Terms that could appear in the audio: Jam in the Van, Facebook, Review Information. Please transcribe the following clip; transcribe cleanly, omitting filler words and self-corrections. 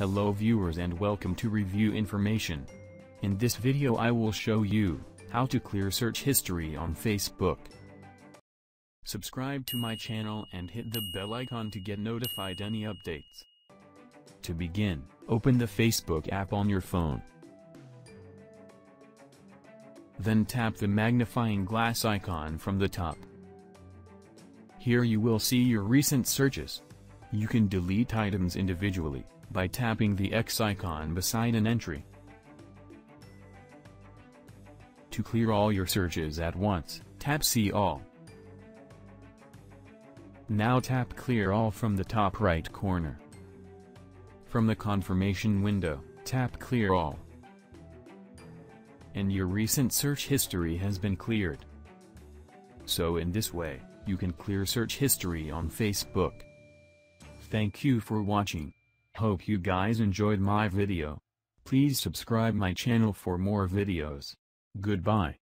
Hello viewers and welcome to Review Information. In this video I will show you how to clear search history on Facebook. Subscribe to my channel and hit the bell icon to get notified any updates. To begin, open the Facebook app on your phone. Then tap the magnifying glass icon from the top. Here you will see your recent searches. You can delete items individually by tapping the X icon beside an entry. To clear all your searches at once, tap See All. Now tap Clear All from the top right corner. From the confirmation window, tap Clear All. And your recent search history has been cleared. So in this way, you can clear search history on Facebook. Thank you for watching. Hope you guys enjoyed my video. Please subscribe my channel for more videos. Goodbye.